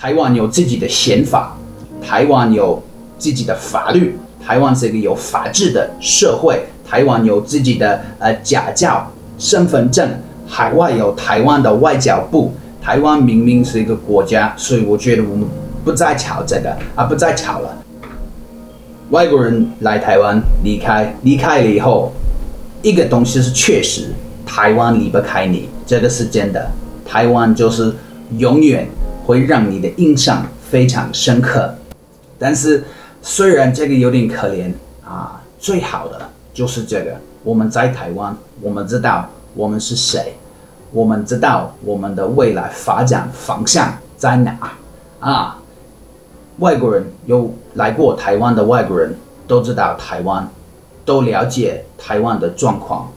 台湾有自己的宪法，台湾有自己的法律，台湾是一个有法治的社会，台湾有自己的驾照、身份证，海外有台湾的外交部。台湾明明是一个国家，所以我觉得我们不再吵这个啊，不再吵了。外国人来台湾离开了以后，一个东西是确实，台湾离不开你，这个是真的。台湾就是永远会让你的印象非常深刻。但是虽然这个有点可怜啊，最好的就是这个。我们在台湾，我们知道我们是谁，我们知道我们的未来发展方向在哪啊。外国人有来过台湾的外国人都知道台湾，都了解台湾的状况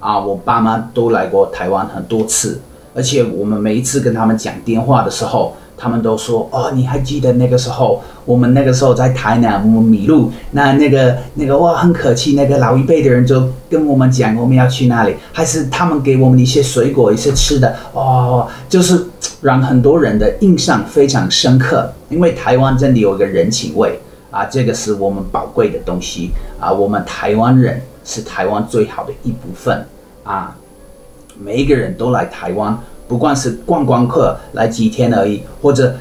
啊。我爸妈都来过台湾很多次，而且我们每一次跟他们讲电话的时候，他们都说：“哦，你还记得那个时候？我们那个时候在台南，我们迷路，那个哇，很可惜，那个老一辈的人就跟我们讲我们要去哪里，还是他们给我们一些水果、一些吃的哦，就是让很多人的印象非常深刻。因为台湾真的有一个人情味啊，这个是我们宝贵的东西啊。我们台湾人是台湾最好的一部分啊，每一个人都来台湾。”不管是观光客来几天而已，或者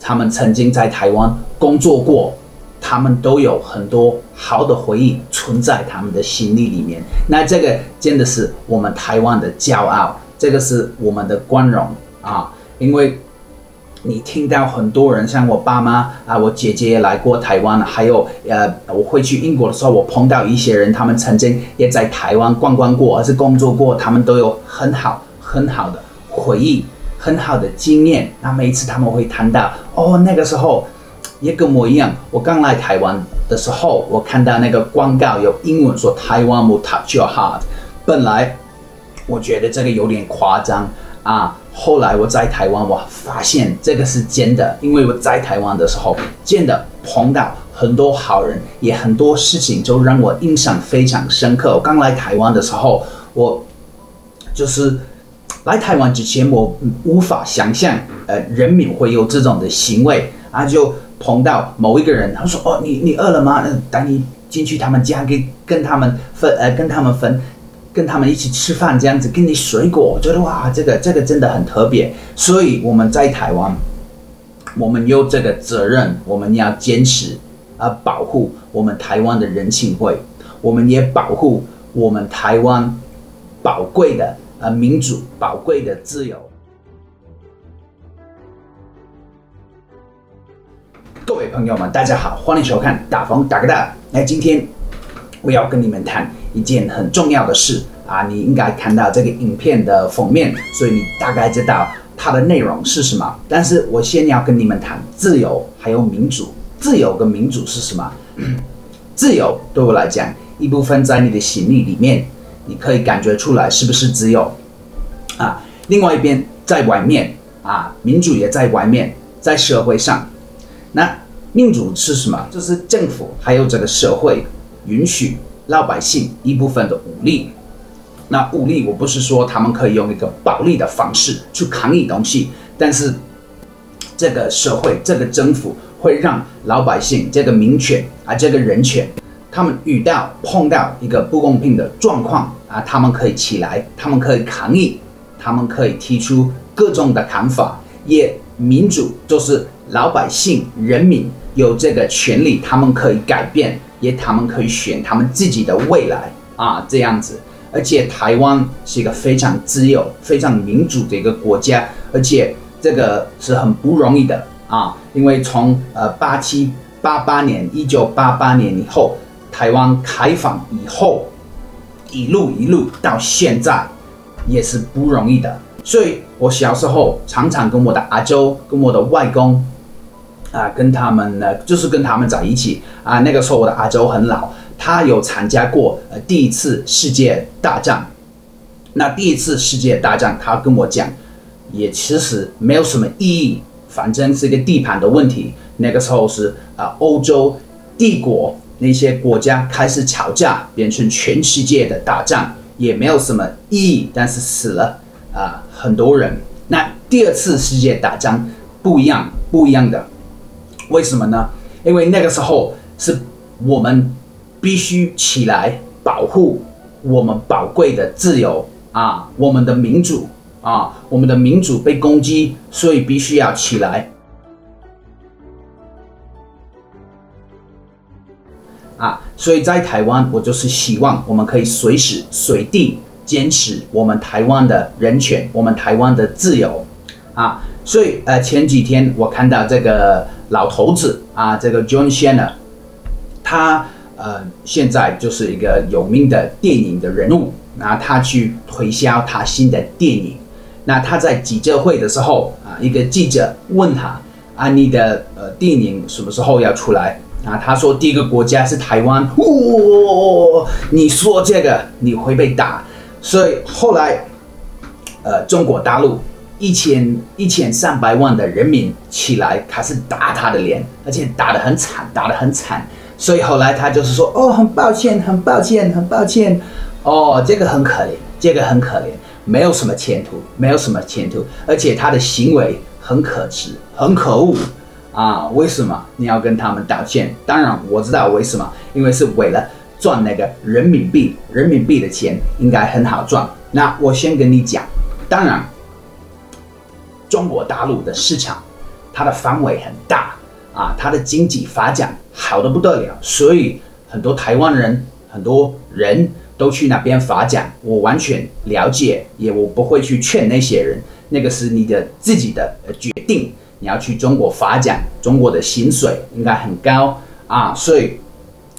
他们曾经在台湾工作过，他们都有很多好的回忆存在他们的心里里面。那这个真的是我们台湾的骄傲，这个是我们的光荣啊！因为你听到很多人，像我爸妈啊，我姐姐也来过台湾，还有我会去英国的时候，我碰到一些人，他们曾经也在台湾观光过，还是工作过，他们都有很好的回忆，很好的经验。那每一次他们会谈到，哦，那个时候也跟我一样，我刚来台湾的时候，我看到那个广告有英文说 Taiwan will touch your heart。 本来我觉得这个有点夸张啊，后来我在台湾我发现这个是真的，因为我在台湾的时候真的碰到很多好人，也很多事情就让我印象非常深刻。我刚来台湾的时候，我就是来台湾之前，我无法想象，人民会有这种的行为啊！就碰到某一个人，他说：“哦，你饿了吗？带你进去他们家，跟他们一起吃饭，这样子给你水果。”我觉得哇，这个真的很特别。所以我们在台湾，我们有这个责任，我们要坚持啊，保护我们台湾的人情味，我们也保护我们台湾宝贵的。民主宝贵的自由。各位朋友们，大家好，欢迎收看大冯打个大。那今天我要跟你们谈一件很重要的事啊，你应该看到这个影片的封面，所以你大概知道它的内容是什么。但是我先要跟你们谈自由还有民主。自由跟民主是什么？自由对我来讲，一部分在你的心理里面。你可以感觉出来是不是自由啊？另外一边在外面啊，民主也在外面，在社会上。那民主是什么？就是政府还有这个社会允许老百姓一部分的武力。那武力我不是说他们可以用一个暴力的方式去抗议东西，但是这个社会、这个政府会让老百姓这个民权啊，这个人权。他们碰到一个不公平的状况啊，他们可以起来，他们可以抗议，他们可以提出各种的看法。也民主就是老百姓、人民有这个权利，他们可以改变，也他们可以选他们自己的未来啊，这样子。而且台湾是一个非常自由、非常民主的一个国家，而且这个是很不容易的啊，因为从1988年以后。台湾开放以后，一路到现在，也是不容易的。所以我小时候常常跟我的阿周、跟我的外公，啊，跟他们呢，就是跟他们在一起啊。那个时候我的阿周很老，他有参加过第一次世界大战。那第一次世界大战，他跟我讲，也其实没有什么意义，反正是一个地盘的问题。那个时候是啊，欧洲帝国。那些国家开始吵架，变成全世界的大战，也没有什么意义，但是死了很多人。那第二次世界大战不一样，不一样的。为什么呢？因为那个时候是我们必须起来保护我们宝贵的自由啊，我们的民主啊，我们的民主被攻击，所以必须要起来。 啊，所以在台湾，我就是希望我们可以随时随地坚持我们台湾的人权，我们台湾的自由，啊，所以前几天我看到这个老头子啊，这个 John Cena， 他现在就是一个有名的电影的人物，那他去推销他新的电影，那他在记者会的时候啊，一个记者问他啊，你的电影什么时候要出来？ 啊，他说第一个国家是台湾，哦，你说这个你会被打，所以后来，中国大陆1300万的人民起来开始打他的脸，而且打得很惨，打得很惨，所以后来他就是说，哦，很抱歉，很抱歉，很抱歉，哦，这个很可怜，这个很可怜，没有什么前途，没有什么前途，而且他的行为很可耻，很可恶。 啊，为什么你要跟他们道歉？当然我知道为什么，因为是为了赚那个人民币，人民币的钱应该很好赚。那我先跟你讲，当然，中国大陆的市场，它的范围很大啊，它的经济发展好得不得了，所以很多台湾人，很多人都去那边发展。我完全了解，也我不会去劝那些人，那个是你的自己的决定。 你要去中国发展，中国的薪水应该很高啊，所以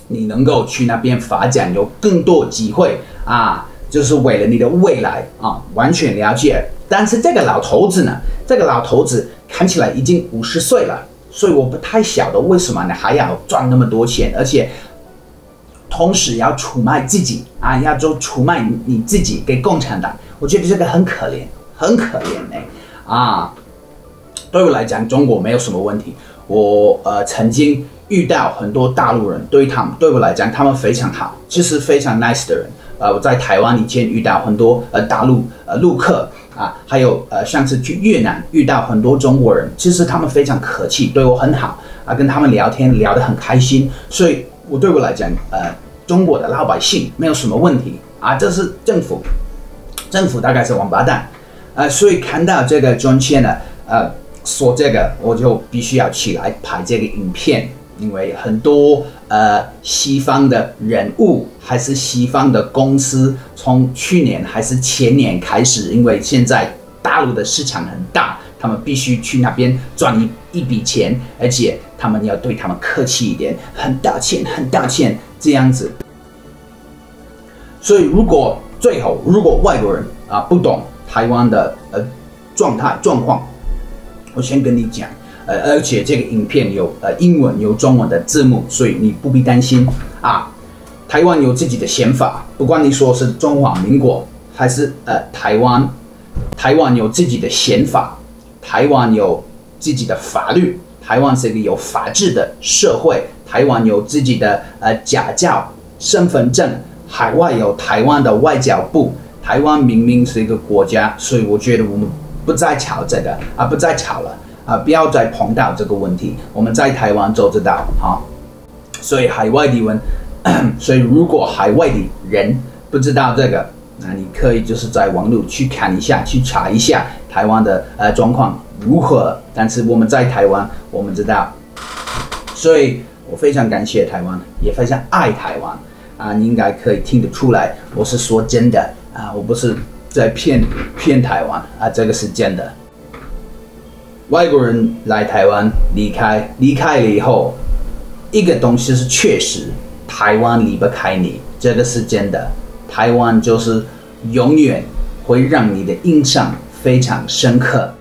你能够去那边发展，有更多机会啊，就是为了你的未来啊，完全了解。但是这个老头子呢，这个老头子看起来已经50岁了，所以我不太晓得为什么你还要赚那么多钱，而且同时要出卖自己啊，要做出卖你自己给共产党，我觉得这个很可怜，很可怜啊。 对我来讲，中国没有什么问题。我曾经遇到很多大陆人，对我来讲，他们非常好，就是非常 nice 的人。我在台湾以前遇到很多大陆陆客啊，还有上次去越南遇到很多中国人，其实他们非常客气，对我很好啊，跟他们聊天聊得很开心。所以对我来讲，中国的老百姓没有什么问题啊，这是政府，政府大概是王八蛋啊，所以看到这个John Cena 说这个，我就必须要起来拍这个影片，因为很多西方的人物还是西方的公司，从去年还是前年开始，因为现在大陆的市场很大，他们必须去那边赚一笔钱，而且他们要对他们客气一点，很道歉，很道歉这样子。所以如果外国人啊不懂台湾的状况。 我先跟你讲，而且这个影片有英文有中文的字幕，所以你不必担心啊。台湾有自己的宪法，不管你说是中华民国还是台湾，台湾有自己的宪法，台湾有自己的法律，台湾是一个有法治的社会，台湾有自己的驾照、身份证，海外有台湾的外交部，台湾明明是一个国家，所以我觉得我们。 不再吵这个啊，不再吵了啊！不要再碰到这个问题。我们在台湾做得到啊，所以海外的人，所以如果海外的人不知道这个，那你可以就是在网络去看一下，去查一下台湾的状况如何。但是我们在台湾，我们知道，所以我非常感谢台湾，也非常爱台湾啊！你应该可以听得出来，我是说真的啊，我不是。 在骗台湾啊，这个是真的。外国人来台湾离开了以后，一个东西是确实，台湾离不开你，这个是真的。台湾就是永远会让你的印象非常深刻。